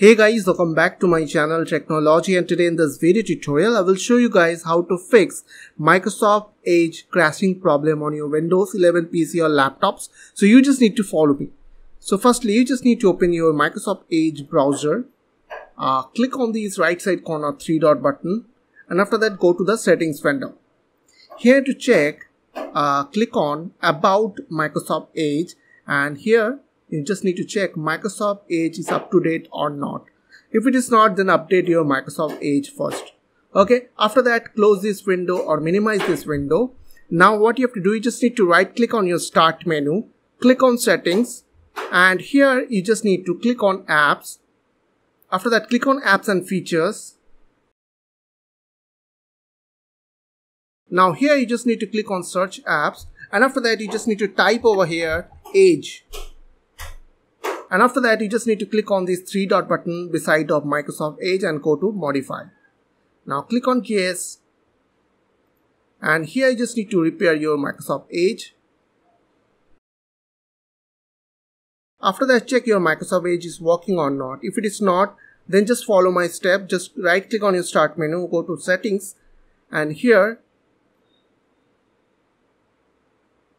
Hey guys, welcome back to my channel Technology, and today in this video tutorial I will show you guys how to fix Microsoft Edge crashing problem on your Windows 11 PC or laptops. So you just need to follow me. So firstly, you just need to open your Microsoft Edge browser. Click on this right side corner 3-dot button, and after that go to the settings window. Here to check, click on About Microsoft Edge, and here you just need to check Microsoft Edge is up to date or not. If it is not, then update your Microsoft Edge first. Okay, after that close this window or minimize this window. Now what you have to do, you just need to right click on your start menu, click on settings, and here you just need to click on apps. After that click on apps and features. Now here you just need to click on search apps, and after that you just need to type over here Edge. And after that, you just need to click on this 3-dot button beside of Microsoft Edge and go to Modify. Now click on Yes. And here you just need to repair your Microsoft Edge. After that, check your Microsoft Edge is working or not. If it is not, then just follow my step. Just right click on your start menu, go to settings, and here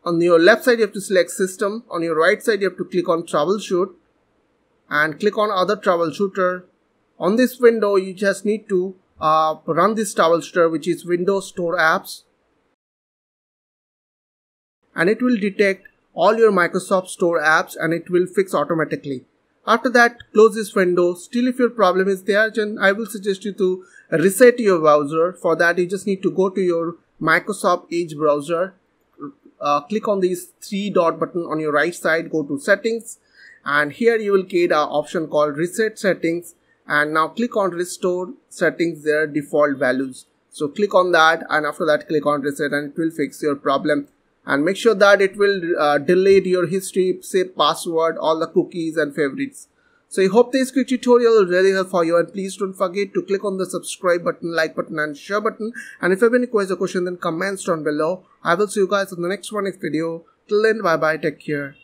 on your left side you have to select system, on your right side you have to click on troubleshoot and click on other troubleshooter. On this window you just need to run this troubleshooter, which is Windows Store apps, and it will detect all your Microsoft Store apps and it will fix automatically. After that close this window. Still if your problem is there, then I will suggest you to reset your browser. For that you just need to go to your Microsoft Edge browser. Click on these 3-dot button on your right side, go to settings, and here you will get an option called reset settings, and now click on restore settings their default values. So click on that, and after that click on reset, and it will fix your problem. And make sure that it will delete your history, save password, all the cookies and favorites. So I hope this quick tutorial will really help for you, and please don't forget to click on the subscribe button, like button and share button. And if you have any questions or question, then comments down below. I will see you guys in the next video. Till then, bye bye, take care.